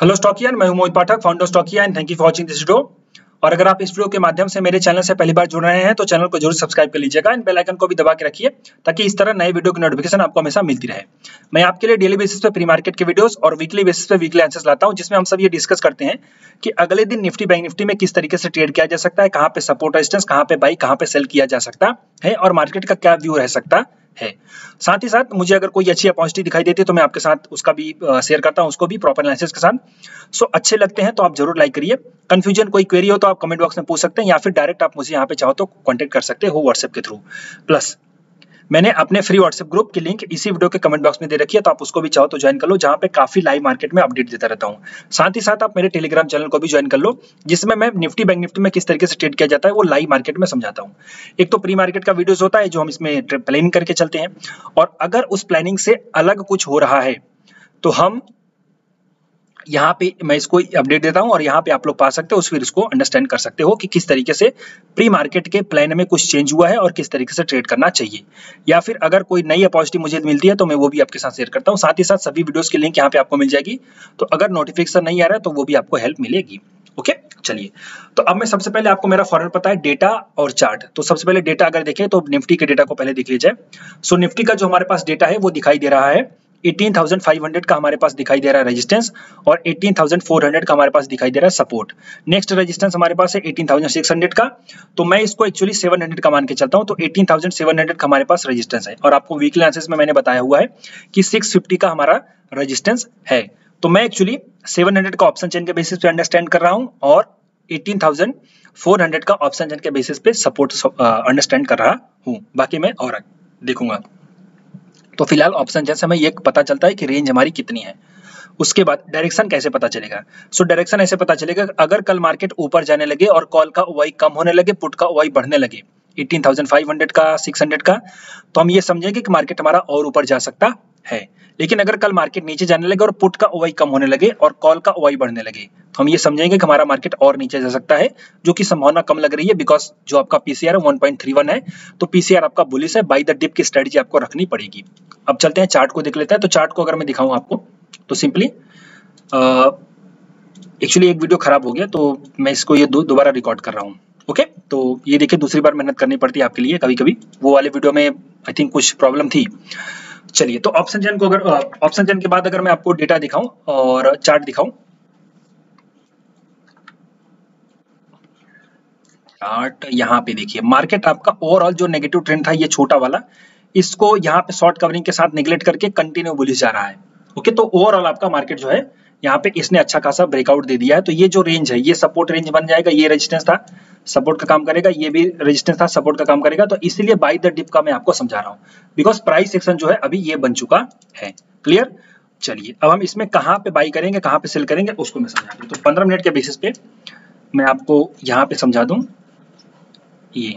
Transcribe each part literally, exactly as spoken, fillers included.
Hello Stockia, मैं हूं Mohit Pathak, founder Stockia, and thank you for watching this video. और अगर आप इस वीडियो के माध्यम से मेरे चैनल से पहली बार जुड़ रहे हैं तो चैनल को जरूर सब्सक्राइब कर लीजिएगा एंड बेल आइकन को भी दबा के रखिए ताकि इस तरह नए वीडियो की नोटिफिकेशन आपको हमेशा मिलती रहे। मैं आपके लिए डेली बेसिस पे प्री मार्केट के वीडियोस और वीकली बेसिस पे वीकली आंसर्स लाता हूँ, जिसमें हम सब ये डिस्कस करते हैं कि अगले दिन निफ्टी बैंक निफ्टी में किस तरीके से ट्रेड किया जा सकता है, कहाँ पे सपोर्ट रेजिस्टेंस, कहाँ पे बाई, कहाँ पे सेल किया जा सकता है और मार्केट का क्या व्यू रह सकता है। साथ ही साथ मुझे अगर कोई अच्छी अपॉर्चुनिटी दिखाई देती है तो मैं आपके साथ उसका भी शेयर करता हूं, उसको भी प्रॉपर एनालिसिस के साथ। सो अच्छे लगते हैं तो आप जरूर लाइक करिए। कंफ्यूजन कोई क्वेरी हो तो आप कमेंट बॉक्स में पूछ सकते हैं या फिर डायरेक्ट आप मुझे यहाँ पे चाहो तो कॉन्टेक्ट कर सकते हो व्हाट्सएप के थ्रू। प्लस मैंने अपने फ्री व्हाट्सएप ग्रुप की लिंक इसी वीडियो के कमेंट बॉक्स में दे रखी है, तो आप उसको भी चाहो तो ज्वाइन कर लो, जहाँ पे काफी लाइव मार्केट में अपडेट देता रहता हूँ। साथ ही साथ आप मेरे टेलीग्राम चैनल को भी ज्वाइन कर लो, जिसमें मैं निफ्टी बैंक निफ्टी में किस तरीके से ट्रेड किया जाता है वो लाइव मार्केट में समझाता हूँ। एक तो प्री मार्केट का वीडियोज होता है जो हम इसमें प्लानिंग करके चलते हैं, और अगर उस प्लानिंग से अलग कुछ हो रहा है तो हम यहाँ पे मैं इसको अपडेट देता हूँ और यहाँ पे आप लोग पा सकते हो, फिर इसको अंडरस्टैंड कर सकते हो कि किस तरीके से प्री मार्केट के प्लान में कुछ चेंज हुआ है और किस तरीके से ट्रेड करना चाहिए। या फिर अगर कोई नई अपॉर्चुनिटी मुझे मिलती है तो मैं वो भी आपके साथ शेयर करता हूँ। साथ ही साथ सभी वीडियोस की लिंक यहाँ पे आपको मिल जाएगी, तो अगर नोटिफिकेशन नहीं आ रहा है तो वो भी आपको हेल्प मिलेगी। ओके चलिए, तो अब मैं सबसे पहले आपको मेरा फॉर्मूला पता है, डेटा और चार्ट। तो सबसे पहले डेटा अगर देखें तो निफ्टी के डेटा को पहले देख लीजिए। सो निफ्टी का जो हमारे पास डेटा है वो दिखाई दे रहा है अठारह हज़ार पाँच सौ का हमारे पास दिखाई दे रहा है रेजिस्टेंस और अठारह हज़ार चार सौ का हमारे पास दिखाई दे रहा है सपोर्ट। नेक्स्ट रेजिस्टेंस हमारे पास है अठारह हज़ार छह सौ का, तो मैं इसको एक्चुअली सात सौ का मान के चलता हूं, तो अठारह हज़ार सात सौ का हमारे पास रेजिस्टेंस है। और आपको वीकली एनालिसिस में मैंने बताया हुआ है कि छह सौ पचास का हमारा रेजिस्टेंस है, तो मैं एक्चुअली सात सौ का ऑप्शन चेन के बेसिस पे अंडरस्टैंड कर रहा हूं और अठारह हज़ार चार सौ का ऑप्शन चेन के बेसिस पे सपोर्ट अंडरस्टैंड कर रहा हूं। बाकी मैं और देखूंगा, तो फिलहाल ऑप्शन जैसे हमें ये पता चलता है कि रेंज हमारी कितनी है। उसके बाद डायरेक्शन कैसे पता चलेगा? सो डायरेक्शन ऐसे पता चलेगा, अगर कल मार्केट ऊपर जाने लगे और कॉल का ओआई कम होने लगे, पुट का ओआई बढ़ने लगे अठारह हज़ार पाँच सौ का, छह सौ का, तो हम ये समझेंगे कि मार्केट हमारा और ऊपर जा सकता है। लेकिन अगर कल मार्केट नीचे जाने लगे और पुट का ओआई कम होने लगे और कॉल का ओआई बढ़ने लगे, तो हम ये समझेंगे कि हमारा मार्केट और नीचे जा सकता है, जो कि संभावना कम लग रही है बिकॉज जो आपका पीसीआर है वन पॉइंट थ्री वन है, तो पीसीआर आपका बुलिश है। बाय द डिप की स्ट्रेटजी आपको रखनी पड़ेगी। अब चलते हैं चार्ट को देख लेते हैं। तो चार्ट को अगर मैं दिखाऊं आपको तो सिंपली एक्चुअली एक वीडियो खराब हो गया तो मैं इसको ये दोबारा रिकॉर्ड कर रहा हूँ। Okay okay? तो ये देखिए, दूसरी बार मेहनत करनी पड़ती है आपके लिए कभी कभी, वो वाले वीडियो में आई थिंक कुछ प्रॉब्लम थी। चलिए, तो ऑप्शन चेन को अगर ऑप्शन चेन के बाद अगर मैं आपको डेटा दिखाऊं और चार्ट दिखाऊं, चार्ट यहाँ पे देखिए मार्केट आपका ओवरऑल जो नेगेटिव ट्रेंड था ये छोटा वाला, इसको यहाँ पे शॉर्ट कवरिंग के साथ निगलेक्ट करके कंटिन्यू बुलिश जा रहा है। ओके, तो ओवरऑल आपका मार्केट जो है यहाँ पे इसने अच्छा खासा ब्रेकआउट दे दिया है। तो ये जो रेंज है ये सपोर्ट रेंज बन जाएगा, ये रेजिस्टेंस था सपोर्ट का काम करेगा, ये भी रेजिस्टेंस था सपोर्ट का काम करेगा। तो इसलिए बाय द डिप का मैं आपको समझा रहा हूँ बिकॉज प्राइस सेक्शन जो है अभी ये बन चुका है। क्लियर? चलिए, अब हम इसमें कहाँ पे बाई करेंगे कहाँ पे सेल करेंगे उसको मैं समझा दूँ। तो पंद्रह मिनट के बेसिस पे मैं आपको यहाँ पे समझा दूँ। ये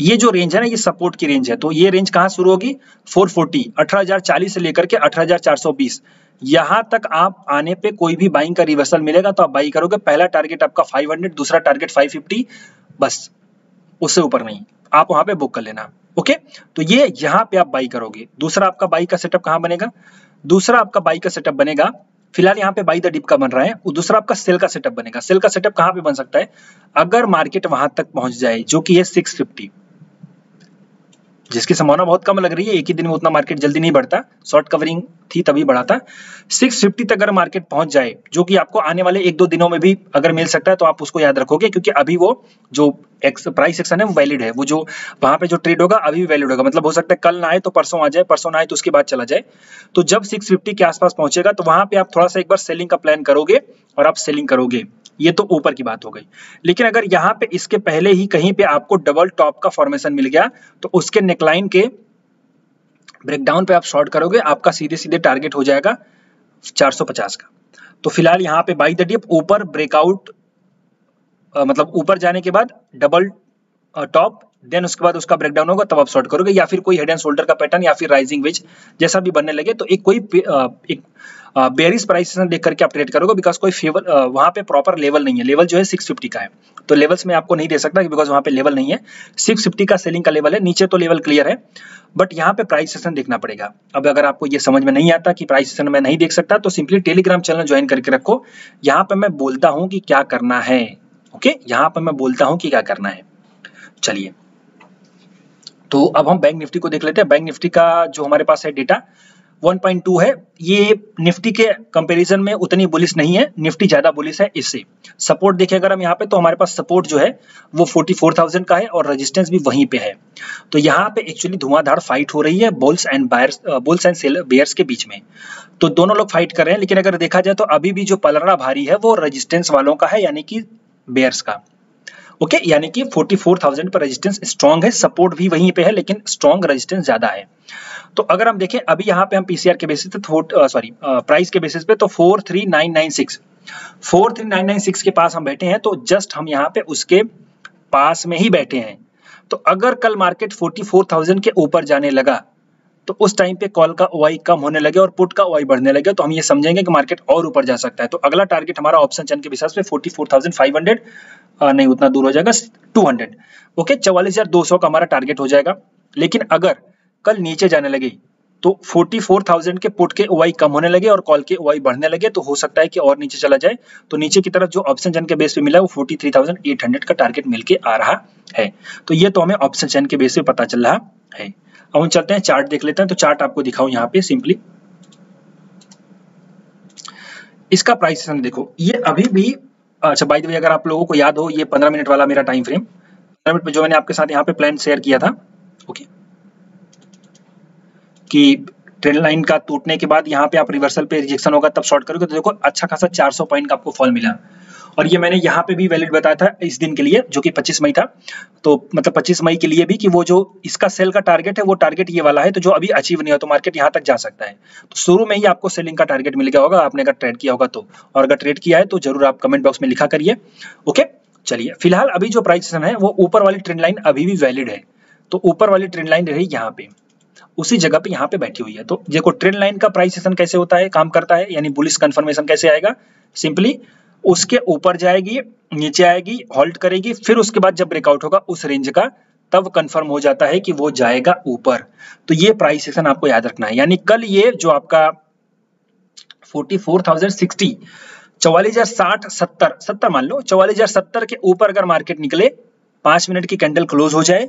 ये जो रेंज है ना ये सपोर्ट की रेंज है, तो ये रेंज कहाँ शुरू होगी? चार सौ चालीस, अठारह हज़ार चालीस से लेकर के अठारह हज़ार चार सौ बीस, यहाँ तक आप आने पे कोई भी बाइंग का रिवर्सल मिलेगा तो आप बाई करोगे। पहला टारगेट आपका पाँच सौ, दूसरा टारगेट पाँच सौ पचास, बस उससे ऊपर नहीं, आप वहां पे बुक कर लेना। ओके, तो ये यहाँ पे आप बाई करोगे। दूसरा आपका बाई का सेटअप कहाँ बनेगा? दूसरा आपका बाई का सेटअप बनेगा, फिलहाल यहाँ पे बाई द डिप का बन रहा है। दूसरा आपका सेल का सेटअप बनेगा। सेल का सेटअप कहाँ पे बन सकता है? अगर मार्केट वहां तक पहुंच जाए जो कि है छह सौ पचास, जिसकी संभावना बहुत कम लग रही है, एक ही दिन में उतना मार्केट जल्दी नहीं बढ़ता, शॉर्ट कवरिंग थी तभी बढ़ा था। छह सौ पचास तक अगर मार्केट पहुंच जाए, जो कि आपको आने वाले एक दो दिनों में भी अगर मिल सकता है तो आप उसको याद रखोगे, क्योंकि अभी वो जो प्राइस एक्शन है वो वैलिड है, वो जो वहां पे जो ट्रेड होगा अभी भी वैलिड होगा। मतलब हो सकता है कल ना आए तो परसों आ जाए, परसों ना आए तो उसके बाद चला जाए। तो जब छह सौ पचास के आसपास पहुंचेगा तो वहां पे आप थोड़ा सा एक बार सेलिंग का प्लान करोगे और आप सेलिंग करोगे। ये तो ऊपर की बात हो गई, लेकिन अगर यहाँ पे इसके पहले ही कहीं पे आपको डबल टॉप का फॉर्मेशन मिल गया तो उसके नेकलाइन के ब्रेकडाउन पे आप शॉर्ट करोगे, आपका सीधे सीधे टारगेट हो जाएगा चार सौ पचास का। तो फिलहाल यहाँ पे बाय द डिप ऊपर ब्रेकआउट, मतलब ऊपर जाने के बाद डबल टॉप, देन उसके बाद उसका ब्रेकडाउन होगा तब आप शॉर्ट करोगे, या फिर कोई हेड एंड शोल्डर का पैटर्न या फिर राइजिंग वेज जैसा भी बनने लगे तो एक कोई एक बेरिश प्राइस देख करके आप ट्रेड करोगे, बिकॉज कोई फेवर वहाँ पे प्रॉपर लेवल नहीं है। लेवल जो है सिक्स फिफ्टी का है, तो लेवल्स में आपको नहीं दे सकता बिकॉज वहाँ पे लेवल नहीं है। सिक्स फिफ्टी का सेलिंग का लेवल है, नीचे तो लेवल क्लियर है बट यहाँ पे प्राइस सेशन देखना पड़ेगा। अब अगर आपको ये समझ में नहीं आता कि प्राइस सेशन में नहीं देख सकता तो सिंपली टेलीग्राम चैनल ज्वाइन करके रखो, यहाँ पे मैं बोलता हूँ कि क्या करना है। ओके, यहाँ पे मैं बोलता हूँ कि क्या करना है। चलिए तो अब हम बैंक निफ्टी को देख लेते हैं। बैंक निफ्टी का जो हमारे पास है डेटा वन पॉइंट टू है, ये निफ्टी के कंपैरिजन में उतनी बुलिश नहीं है, निफ्टी ज्यादा बुलिश है। इससे सपोर्ट देखिए, अगर हम यहाँ पे तो हमारे पास सपोर्ट जो है वो फोर्टी फोर थाउजेंड का है और रेजिस्टेंस भी वहीं पे है। तो यहाँ पे एक्चुअली धुआंधार फाइट हो रही है bulls and buyers, bulls and seller bears के बीच में, तो दोनों लोग फाइट कर रहे हैं। लेकिन अगर देखा जाए तो अभी भी जो पलड़ा भारी है वो रेजिस्टेंस वालों का है, यानी कि बेयर्स का। ओके okay, यानी कि फोर्टी फोर थाउजेंड पर रेजिस्टेंस स्ट्रांग है, सपोर्ट भी वहीं पे है लेकिन स्ट्रांग रेजिस्टेंस ज्यादा है। तो अगर हम देखें अभी यहाँ पे हम पीसीआर के बेसिस पे, सॉरी प्राइस के बेसिस पे, तो four three nine nine six four three nine nine six के पास हम बैठे हैं, तो जस्ट हम यहाँ पे उसके पास में ही बैठे हैं। तो अगर कल मार्केट फोर्टी फोर थाउजेंड के ऊपर जाने लगा तो उस टाइम पे कॉल का ओआई कम होने लगे और पुट का ओआई बढ़ने लगे, तो हम ये समझेंगे कि मार्केट और ऊपर जा सकता है। तो अगला टारगेट हमारा ऑप्शन चैन के बेसिस पे forty four thousand five hundred नहीं, उतना दूर हो जाएगा, two hundred. Okay, forty four thousand two hundred का हमारा टारगेट हो जाएगा। लेकिन अगर कल नीचे जाने लगे तो फोर्टी फोर थाउजेंड के पुट के ओआई कम होने लगे और कॉल के ओआई बढ़ने लगे, तो हो सकता है कि और नीचे चला जाए। तो नीचे की तरफ जो ऑप्शन चैन के बेस पे मिला वो forty three thousand eight hundred का टारगेट मिलके आ रहा है। तो ये तो हमें ऑप्शन चैन के बेस पे पता चल रहा है। अब हम चलते हैं चार्ट देख लेते हैं। तो चार्ट आपको दिखाऊं यहाँ पे सिंपली, इसका प्राइस सेशन देखो, ये अभी भी, अच्छा बाय द वे अगर आप लोगों को याद हो ये पंद्रह मिनट वाला मेरा टाइम फ्रेम, पंद्रह मिनट पे जो मैंने आपके साथ यहाँ पे प्लान शेयर किया था, ओके, कि ट्रेंड लाइन का टूटने के बाद यहाँ पे आप रिवर्सल पे रिजेक्शन होगा तब शॉर्ट करोगे। तो देखो अच्छा खासा चार सौ पॉइंट का आपको फॉल मिला, और ये मैंने यहाँ पे भी वैलिड बताया था इस दिन के लिए जो कि पच्चीस मई था। तो मतलब पच्चीस मई के लिए भी कि वो जो इसका सेल का टारगेट है वो टारगेट ये वाला है, तो जो अभी अचीव नहीं हो तो मार्केट यहाँ तक जा सकता है। तो शुरू में ही आपको सेलिंग का टारगेट मिल गया होगा आपने अगर ट्रेड किया होगा तो, और अगर ट्रेड किया है तो जरूर आप कमेंट बॉक्स में लिखा करिए। ओके चलिए, फिलहाल अभी जो प्राइस सेशन है वो ऊपर वाली ट्रेंड लाइन अभी भी वैलिड है, तो ऊपर वाली ट्रेंड लाइन रही यहाँ पे, उसी जगह पे यहाँ पे बैठी हुई है। तो देखो ट्रेंड लाइन का प्राइस सेशन कैसे होता है, काम करता है, यानी बुलिश कंफर्मेशन कैसे आएगा, सिंपली उसके ऊपर जाएगी, नीचे आएगी, होल्ड करेगी, फिर उसके बाद जब ब्रेकआउट होगा उस रेंज का तब कंफर्म हो जाता है कि वो जाएगा ऊपर। तो ये प्राइस सेशन आपको याद रखना है। यानी कल ये जो आपका फोर्टी फोर थाउजेंड सिक्सटी, चौवालीस हजार साठ, सत्तर सत्तर मान लो, चौवालीस हजार सत्तर के ऊपर अगर मार्केट निकले, पांच मिनट की कैंडल क्लोज हो जाए,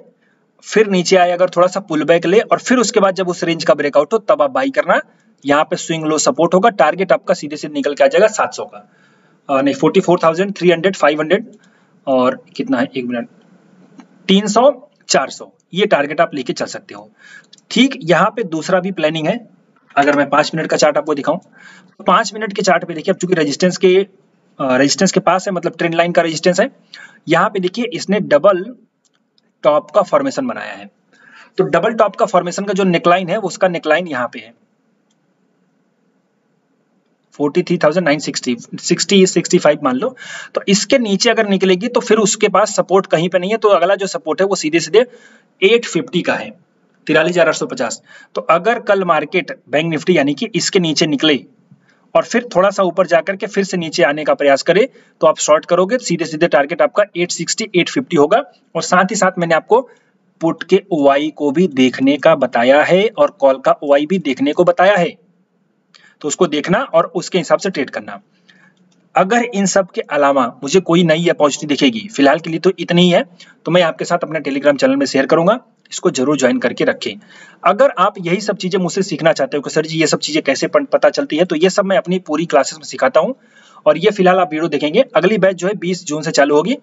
फिर नीचे आए, अगर थोड़ा सा पुल बैक ले, और फिर उसके बाद जब उस रेंज का ब्रेकआउट हो तब आप बाई करना। यहाँ पे स्विंग लो सपोर्ट होगा, टारगेट आपका सीधे सीधे निकल के आ जाएगा सात सौ का, नहीं forty four thousand three hundred five hundred और कितना है, एक मिनट, तीन सौ चार सौ, ये टारगेट आप लेके चल सकते हो। ठीक, यहाँ पे दूसरा भी प्लानिंग है। अगर मैं पाँच मिनट का चार्ट आपको दिखाऊं, पाँच मिनट के चार्ट पे देखिए, अब चूंकि रेजिस्टेंस के रेजिस्टेंस के पास है, मतलब ट्रेंड लाइन का रेजिस्टेंस है, यहाँ पे देखिए इसने डबल टॉप का फॉर्मेशन बनाया है। तो डबल टॉप का फॉर्मेशन का जो नेकलाइन है उसका नेकलाइन यहाँ पे है forty three thousand nine sixty, sixty, sixty five मान लो। तो इसके नीचे अगर निकलेगी तो फिर उसके पास सपोर्ट कहीं पे नहीं है, तो अगला जो सपोर्ट है वो सीधे सीधे एट फिफ्टी का है, तिरालीस हजार आठ सौ पचास। तो अगर कल मार्केट बैंक निफ्टी यानी कि इसके नीचे निकले और फिर थोड़ा सा ऊपर जाकर के फिर से नीचे आने का प्रयास करे तो आप शॉर्ट करोगे, सीधे सीधे टारगेट आपका एट सिक्सटी एट फिफ्टी होगा। और साथ ही साथ मैंने आपको पुट के ओआई को भी देखने का बताया है और कॉल का ओआई भी देखने को बताया है, तो उसको देखना और उसके हिसाब से ट्रेड करना। अगर इन सब के अलावा मुझे कोई नई अपॉर्चुनिटी दिखेगी, फिलहाल के लिए तो इतनी ही है, तो मैं आपके साथ अपने टेलीग्राम चैनल में शेयर करूंगा, इसको जरूर ज्वाइन करके रखें। अगर आप यही सब चीजें मुझसे सीखना चाहते हो कि सर जी ये सब चीजें कैसे पता चलती है, तो ये सब मैं अपनी पूरी क्लासेस में सिखाता हूँ। और ये फिलहाल आप वीडियो देखेंगे, अगली बैच जो है बीस जून से चालू होगी,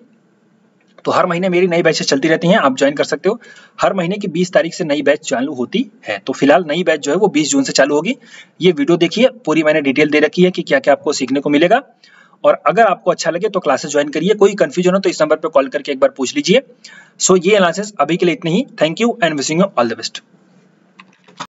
तो हर महीने मेरी नई बैचेस चलती रहती हैं, आप ज्वाइन कर सकते हो। हर महीने की बीस तारीख से नई बैच चालू होती है, तो फिलहाल नई बैच जो है वो बीस जून से चालू होगी। ये वीडियो देखिए, पूरी मैंने डिटेल दे रखी है कि क्या क्या आपको सीखने को मिलेगा, और अगर आपको अच्छा लगे तो क्लासेस ज्वाइन करिए। कोई कंफ्यूजन हो तो इस नंबर पर कॉल करके एक बार पूछ लीजिए। सो ये एनालिसिस अभी के लिए इतनी ही। Thank you and wishing you all the best.